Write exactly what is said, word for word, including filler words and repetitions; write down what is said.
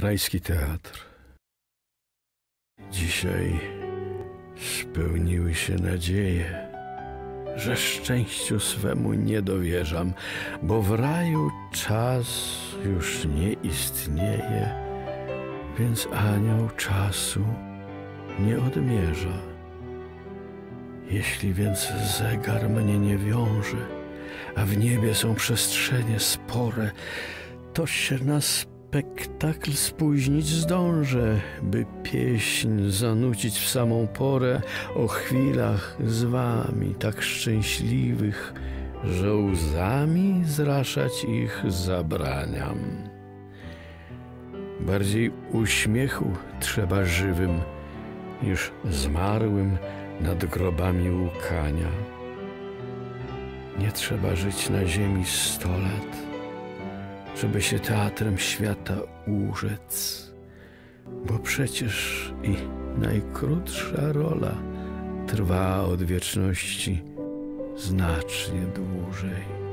Rajski teatr. Dzisiaj spełniły się nadzieje, że szczęściu swemu nie dowierzam, bo w raju czas już nie istnieje, więc anioł czasu nie odmierza. Jeśli więc zegar mnie nie wiąże, a w niebie są przestrzenie spore, to się na spektakl spóźnić zdążę, by pieśń zanucić w samą porę o chwilach z wami tak szczęśliwych, że łzami zraszać ich zabraniam. Bardziej uśmiechu trzeba żywym niż zmarłym nad grobami łkania. Nie trzeba żyć na ziemi sto lat, żeby się teatrem świata urzec, bo przecież i najkrótsza rola trwa od wieczności znacznie dłużej.